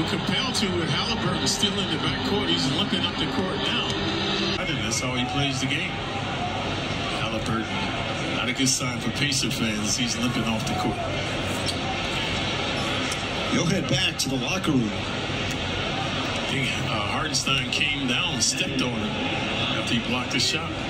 were compelled to with Haliburton still in the backcourt. He's limping up the court now. I think that's how he plays the game. Haliburton, not a good sign for Pacer fans. He's limping off the court. You'll head back to the locker room. I think Hartenstein came down, stepped on him after he blocked the shot.